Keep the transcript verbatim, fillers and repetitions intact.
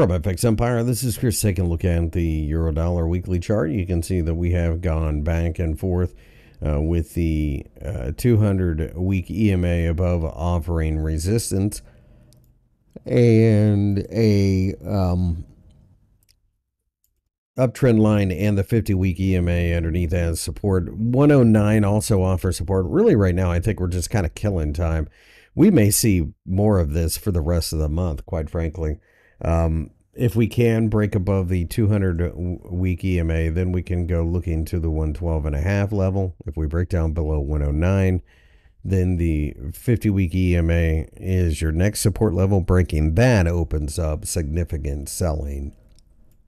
From F X Empire, this is Chris taking a look at the Eurodollar weekly chart. You can see that we have gone back and forth uh, with the uh, two hundred week E M A above offering resistance and a um, uptrend line, and the fifty week E M A underneath as support. one oh nine also offers support. Really, right now, I think we're just kind of killing time. We may see more of this for the rest of the month, quite frankly. Um, if we can break above the two hundred week E M A, then we can go looking to the one twelve and a half level. If we break down below one oh nine, then the fifty week E M A is your next support level. Breaking that opens up significant selling.